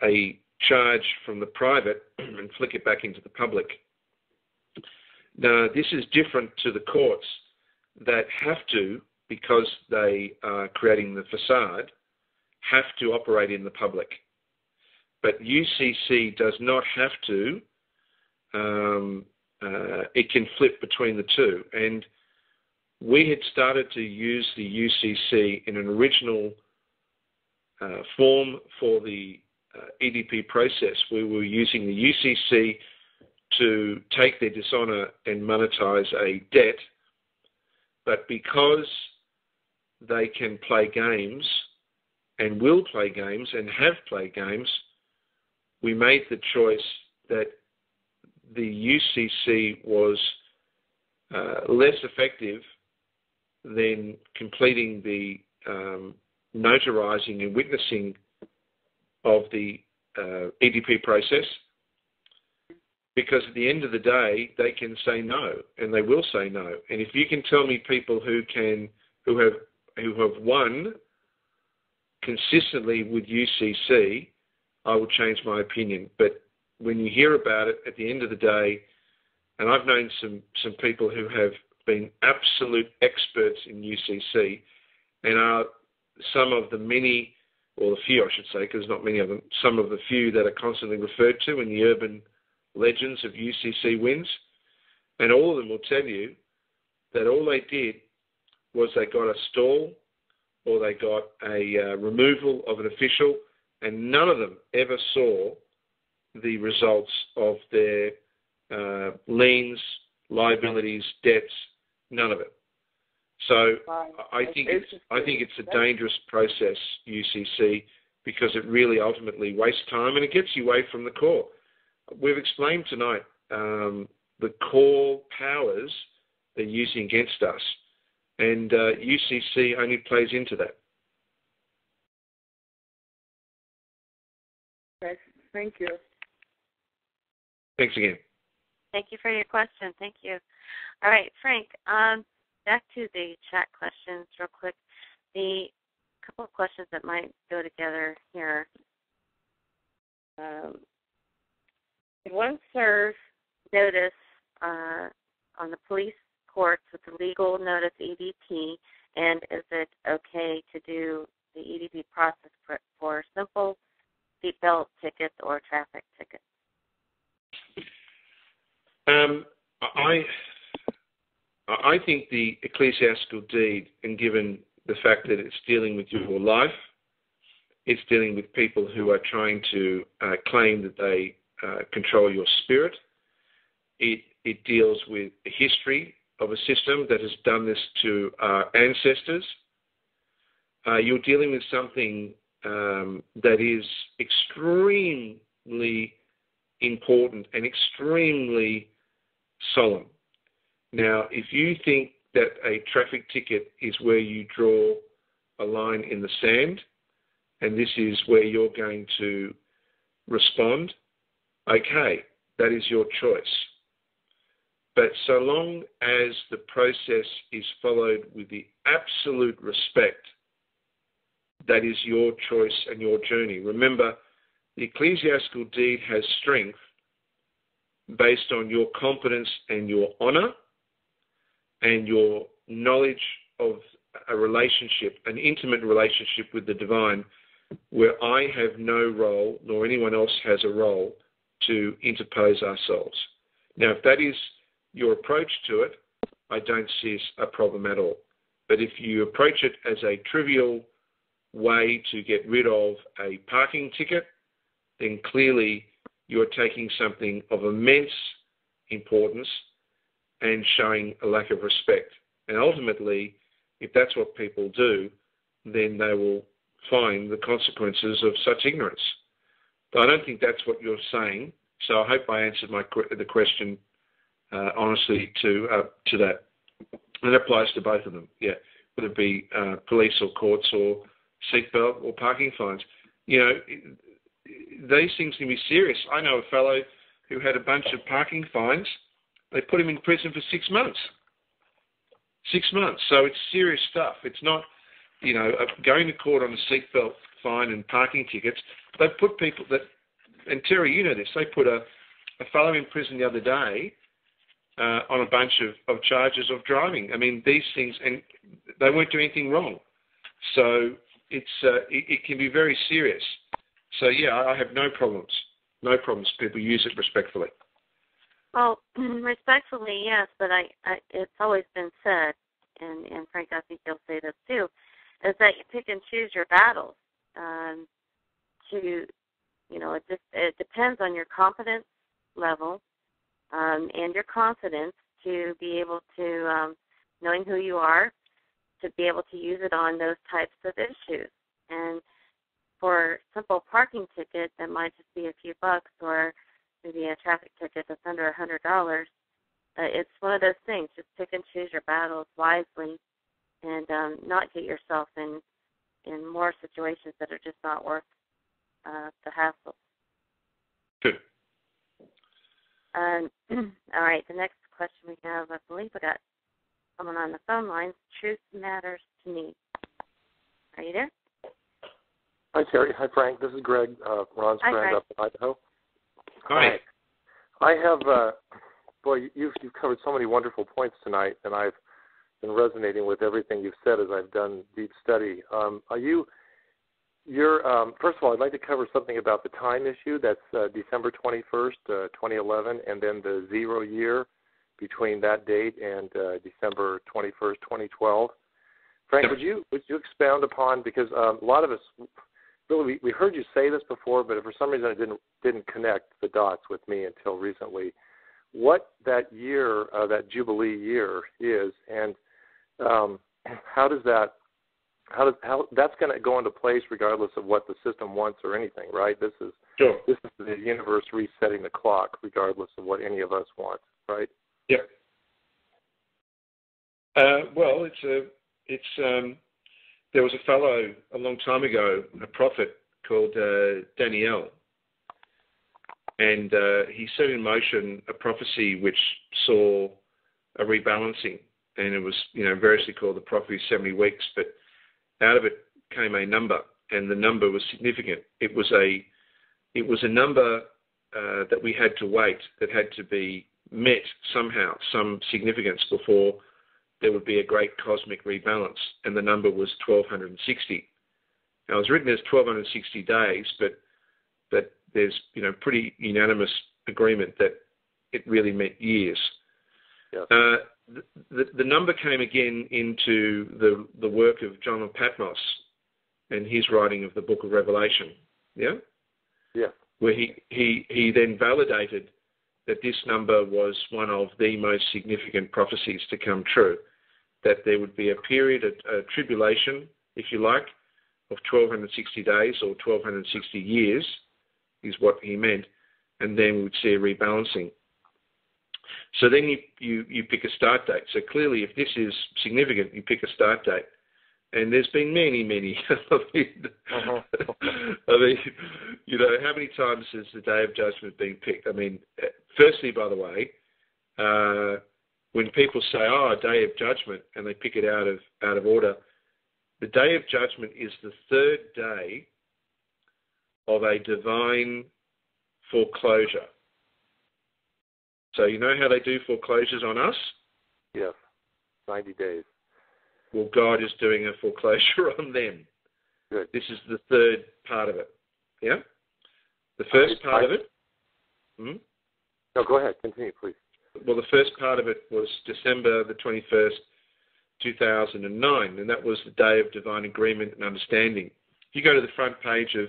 a charge from the private and flick it back into the public. Now, this is different to the courts that have to, because they are creating the facade, have to operate in the public. But UCC does not have to. It can flip between the two. And we had started to use the UCC in an original form for the EDP process. We were using the UCC to take their dishonor and monetize a debt, but because they can play games and will play games and have played games, we made the choice that the UCC was less effective than completing the notarizing and witnessing of the EDP process, because at the end of the day, they can say no, and they will say no. And if you can tell me people who have won consistently with UCC, I will change my opinion. But when you hear about it, at the end of the day, and I've known some people who have been absolute experts in UCC and are some of the many, or the few I should say, because there's not many of them, some of the few that are constantly referred to in the urban legends of UCC wins, and all of them will tell you that all they did was they got a stall or they got a removal of an official, and none of them ever saw the results of their liens, liabilities, debts, none of it. So I think it's a dangerous process, UCC, because it really ultimately wastes time and it gets you away from the core. We've explained tonight the core powers they're using against us, and UCC only plays into that. Okay, thank you. Thanks again. Thank you for your question. Thank you. All right, Frank, back to the chat questions real quick. The couple of questions that might go together here. Did one serve notice on the police courts with the legal notice EDP, and is it okay to do the EDP process for simple seatbelt tickets or traffic tickets? I think the ecclesiastical deed, and given the fact that it's dealing with your life, it's dealing with people who are trying to claim that they control your spirit. It deals with the history of a system that has done this to our ancestors. You're dealing with something that is extremely important and extremely solemn. Now, if you think that a traffic ticket is where you draw a line in the sand, and this is where you're going to respond, okay, that is your choice. But so long as the process is followed with the absolute respect, that is your choice and your journey. Remember, the ecclesiastical deed has strength based on your competence and your honour and your knowledge of a relationship, an intimate relationship with the divine, where I have no role, nor anyone else has a role, to interpose ourselves. Now, if that is your approach to it, I don't see a problem at all. But if you approach it as a trivial way to get rid of a parking ticket, then clearly you're taking something of immense importance and showing a lack of respect. And ultimately, if that's what people do, then they will find the consequences of such ignorance. But I don't think that's what you're saying. So I hope I answered the question honestly to that. And it applies to both of them, yeah. Whether it be police or courts or seatbelt or parking fines. You know, these things can be serious. I know a fellow who had a bunch of parking fines. They put him in prison for 6 months. 6 months. So it's serious stuff. It's not, you know, going to court on a seatbelt fine and parking tickets. They've put people that, and Terry, you know this, they put a fellow in prison the other day on a bunch of charges of driving. I mean, these things, and they weren't doing anything wrong. So it can be very serious. So, yeah, I have no problems. No problems. People use it respectfully. Well, respectfully, yes, but it's always been said, and Frank, I think you'll say this too, is that you pick and choose your battles. It depends on your competence level and your confidence to be able to, knowing who you are, to be able to use it on those types of issues. And for a simple parking ticket, that might just be a few bucks, or maybe a traffic ticket that's under $100. It's one of those things. Just pick and choose your battles wisely, and not get yourself in more situations that are just not worth the hassle. Good. All right. The next question we have, I believe we got someone on the phone line. Truth matters to me. Are you there? Hi, Terry. Hi, Frank. This is Greg, Ron's friend up in Idaho. Hi. I have, boy, you've covered so many wonderful points tonight, and I've been resonating with everything you've said as I've done deep study. First of all, I'd like to cover something about the time issue. That's December 21st, 2011, and then the 0 year between that date and December 21st, 2012. Frank, would you expound upon, because a lot of us, really, we heard you say this before, but for some reason it didn't connect the dots with me until recently, what that year, that Jubilee year is, and how that's going to go into place regardless of what the system wants or anything, right? This is the universe resetting the clock regardless of what any of us want, right? Yeah. Well, there was a fellow a long time ago, a prophet called Daniel, and he set in motion a prophecy which saw a rebalancing, and it was, variously called the prophecy of 70 weeks, but out of it came a number, and the number was significant. It was a number that we had to wait, that had to be met somehow, some significance, before there would be a great cosmic rebalance, and the number was 1,260. Now, it was written as 1,260 days, but there's pretty unanimous agreement that it really meant years. Yeah. The number came again into the work of John of Patmos and his writing of the Book of Revelation. Yeah? Yeah. Where he then validated that this number was one of the most significant prophecies to come true, that there would be a period, a tribulation, if you like, of 1,260 days or 1,260 years is what he meant, and then we would see a rebalancing. So then you pick a start date. So clearly, if this is significant, you pick a start date. And there's been many, many. How many times has the Day of Judgment been picked? I mean, firstly, by the way, when people say, a Day of Judgment, and they pick it out of order, the Day of Judgment is the third day of a divine foreclosure. So you know how they do foreclosures on us? Yes, 90 days. Well, God is doing a foreclosure on them. Good. This is the third part of it. Yeah? The first part of it... Hmm? No, go ahead. Continue, please. Well, the first part of it was December the 21st, 2009, and that was the day of divine agreement and understanding. If you go to the front page of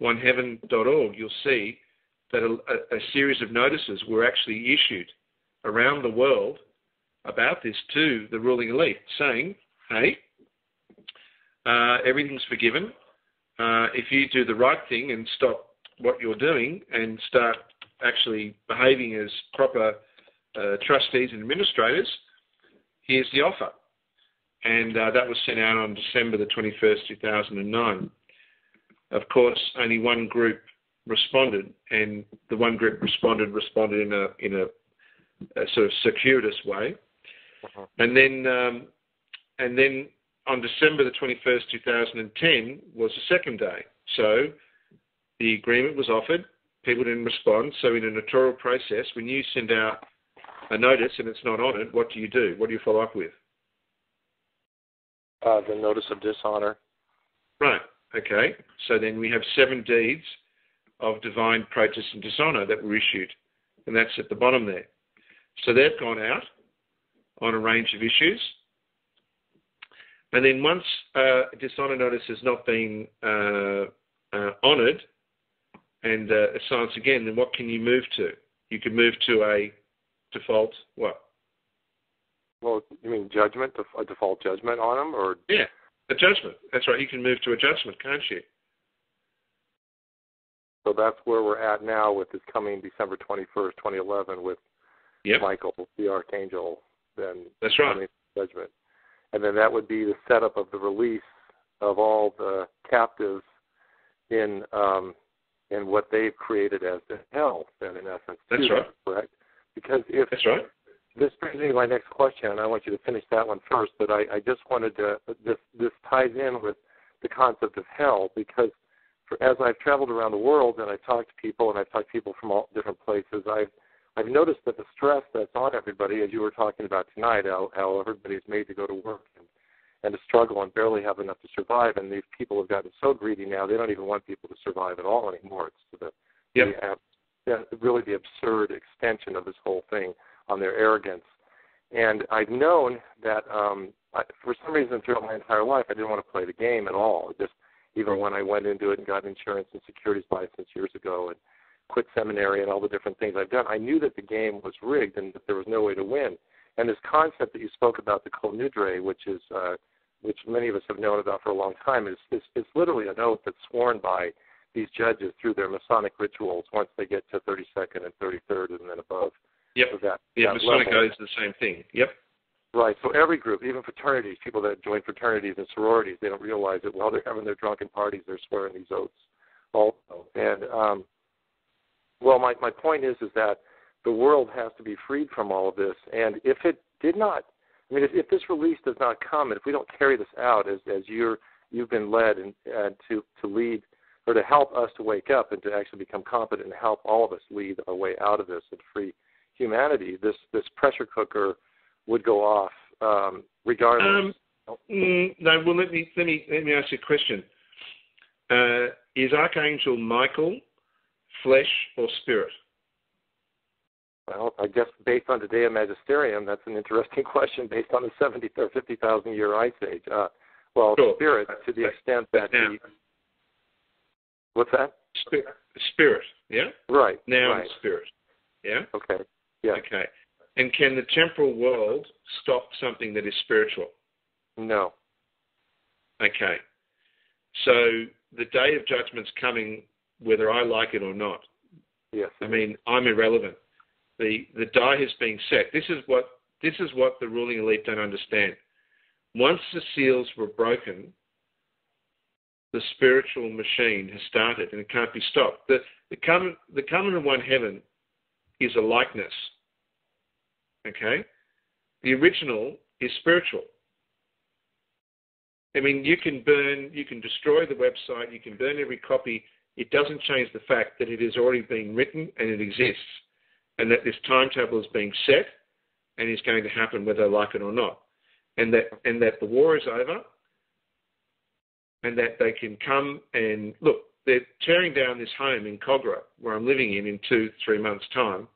oneheaven.org, you'll see that a series of notices were actually issued around the world about this to the ruling elite, saying, hey, everything's forgiven. If you do the right thing and stop what you're doing and start actually behaving as proper trustees and administrators, here's the offer. And that was sent out on December the 21st, 2009. Of course, only one group responded, and the one group responded in a sort of circuitous way. And then on December the 21st, 2010 was the second day. So the agreement was offered. People didn't respond. So in an electoral process, when you send out a notice and it's not honoured, what do you do? What do you follow up with? The notice of dishonour. Right. Okay. So then we have 7 deeds of divine protest and dishonour that were issued. And that's at the bottom there. So they've gone out on a range of issues. And then once a dishonour notice has not been honoured and science again, then what can you move to? You can move to a default what? Well, you mean judgment, a default judgment on them? Or? Yeah, a judgment. That's right. You can move to a judgment, can't you? So that's where we're at now with this coming December 21st, 2011 with Michael, the Archangel. Then that's right. Judgment. And then that would be the setup of the release of all the captives in what they've created as the hell, then, in essence. That's right. That's correct? Because if... That's right. This brings me to my next question, and I want you to finish that one first, but I just wanted to... This ties in with the concept of hell, because as I've traveled around the world and I've talked to people, from all different places, I've noticed that the stress that's on everybody, as you were talking about tonight, how everybody's made to go to work and to struggle and barely have enough to survive, and these people have gotten so greedy now, they don't even want people to survive at all anymore. It's to really the absurd extension of this whole thing on their arrogance. And I've known that for some reason throughout my entire life, I didn't want to play the game at all. Just even when I went into it and got insurance and securities license years ago and quit seminary and all the different things I've done, I knew that the game was rigged and that there was no way to win. And this concept that you spoke about, the Colnudre, which many of us have known about for a long time, is literally an oath that's sworn by these judges through their Masonic rituals once they get to 32nd and 33rd and then above. Yep. So that Masonic level. Goes the same thing. Yep. Right. So every group, even fraternities, people that join fraternities and sororities, they don't realize that while they're having their drunken parties, they're swearing these oaths also. And well, my point is that the world has to be freed from all of this. And if it did not, I mean, if this release does not come, and if we don't carry this out as you've been led and to lead or to help us to wake up and to actually become competent and help all of us lead our way out of this and free humanity, this pressure cooker would go off regardless. No, well, let me ask you a question. Is Archangel Michael flesh or spirit? Well, I guess based on today in Magisterium, that's an interesting question based on the 70 or 50,000 year ice age. Sure. Spirit to the extent that the... What's that? Spirit, yeah? Right. Now right. Spirit, yeah? Okay, yeah. Okay. And can the temporal world stop something that is spiritual? No. Okay. So the day of judgment's coming whether I like it or not. Yes. I mean, I'm irrelevant. The die is being set. This is what the ruling elite don't understand. Once the seals were broken, the spiritual machine has started and it can't be stopped. The coming of one heaven is a likeness. Okay? The original is spiritual. I mean, you can destroy the website, you can burn every copy. It doesn't change the fact that it is already being written and it exists, and that this timetable is being set and is going to happen whether they like it or not, and that the war is over and that they can come and look. They're tearing down this home in Cogra where I'm living in 2-3 months' time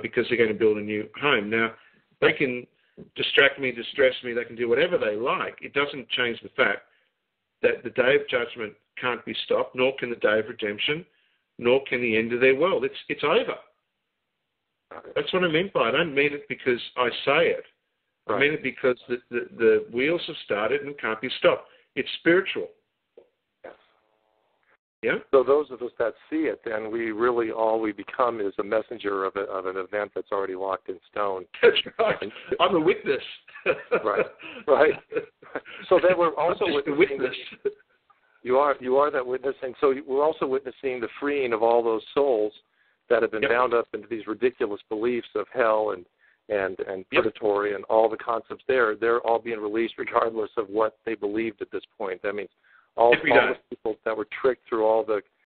because they're going to build a new home. Now, they can distract me, distress me, they can do whatever they like. It doesn't change the fact that the day of judgment can't be stopped, nor can the day of redemption, nor can the end of their world. It's over. That's what I meant by it. I don't mean it because I say it. Right. I mean it because the wheels have started and can't be stopped. It's spiritual. Yes. Yeah? So those of us that see it, then all we become is a messenger of an event that's already locked in stone. That's right. I'm a witness. Right. Right. So then we're also a witness. You are that witness, and so we're also witnessing the freeing of all those souls that have been bound up into these ridiculous beliefs of hell and, and predatory and all the concepts there, they're all being released regardless of what they believed at this point. That means all the people that were tricked through all the